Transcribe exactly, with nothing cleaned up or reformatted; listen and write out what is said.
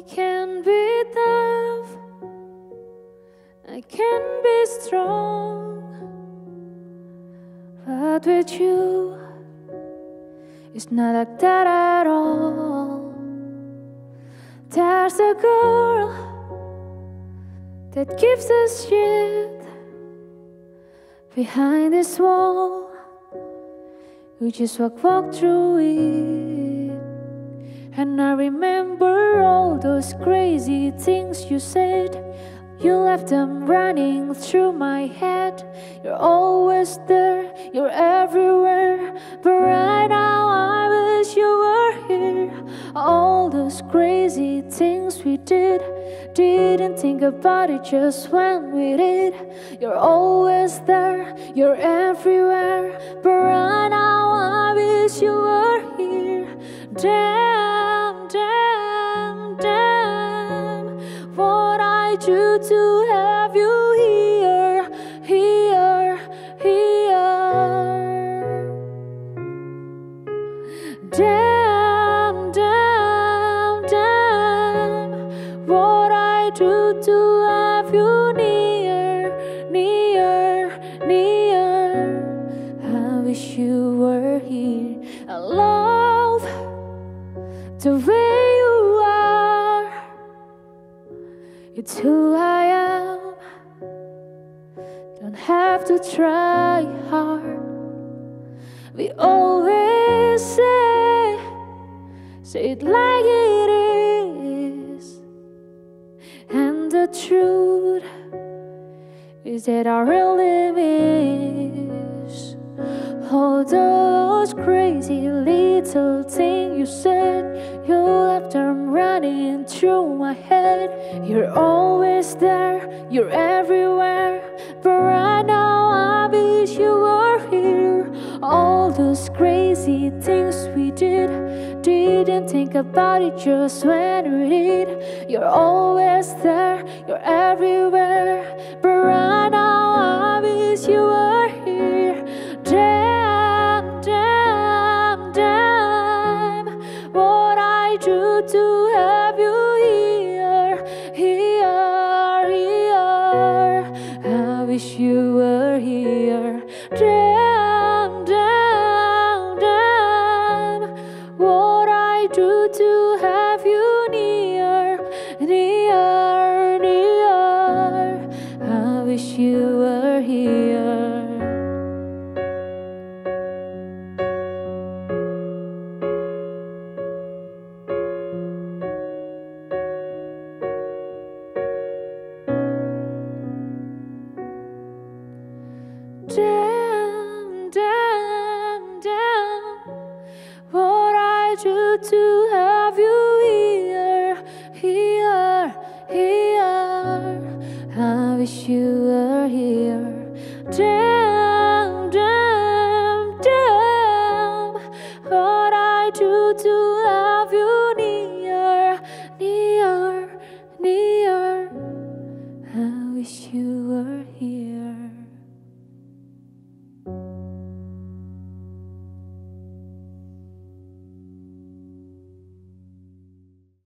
I can be tough, I can be strong, but with you, it's not like that at all. There's a girl that gives a shit behind this wall. We just walk, walk through it. And I remember all those crazy things you said. You left them running through my head. You're always there, you're everywhere, but right now I wish you were here. All those crazy things we did, didn't think about it, just went with it. You're always there, you're everywhere, but right now I wish you were here. Damn, damn, damn, what I do to have you here, here, here. Damn, to have you near, near, near. I wish you were here. I love the way you are. It's who I am. Don't have to try hard. We always say, say it like it is. The truth is that our real limits. All those crazy little things you said, you left them running through my head. You're always there, you're everywhere, but right now I wish you were here. All those crazy things we did, didn't think about it, just went with it. You're always there, you're everywhere, but right now I wish you were here. Damn, damn, damn, what I do to have you here, here, here. I wish you were here. Damn, to have you near, near, near. I wish you were here. Damn, damn, damn, what I do to have I wish you were here.